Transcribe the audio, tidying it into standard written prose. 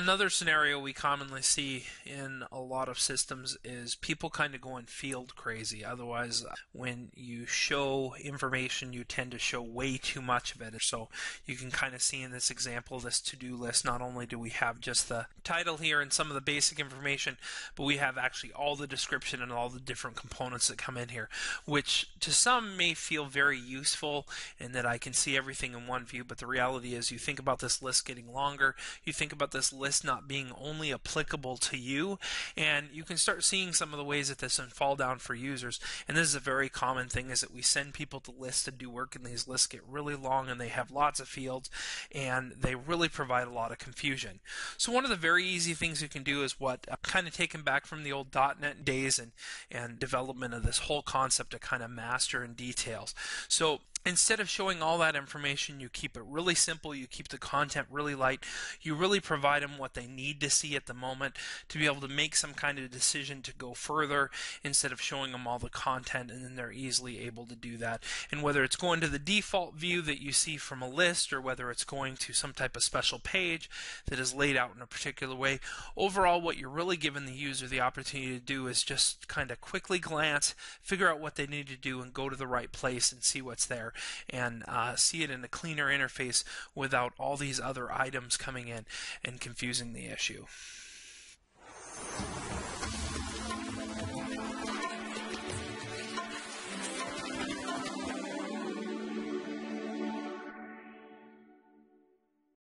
another scenario we commonly see in a lot of systems is people kind of going field crazy. Otherwise, when you show information, you tend to show way too much of it. So you can kind of see in this example, this to-do list, not only do we have just the title here and some of the basic information, but we have actually all the description and all the different components that come in here, which to some may feel very useful in that I can see everything in one view. But the reality is you think about this list getting longer, you think about this list not being only applicable to you, and you can start seeing some of the ways that this can fall down for users. And this is a very common thing, is that we send people to lists to do work, and these lists get really long and they have lots of fields and they really provide a lot of confusion. So one of the very easy things you can do is what I've kind of taken back from the old .NET days and development of this whole concept to kind of master in details. So instead of showing all that information, you keep it really simple, you keep the content really light, you really provide them what they need to see at the moment to be able to make some kind of decision to go further, instead of showing them all the content, and then they're easily able to do that. And whether it's going to the default view that you see from a list, or whether it's going to some type of special page that is laid out in a particular way, overall what you're really giving the user the opportunity to do is just kind of quickly glance, figure out what they need to do, and go to the right place and see what's there, and see it in a cleaner interface without all these other items coming in and confusing the issue.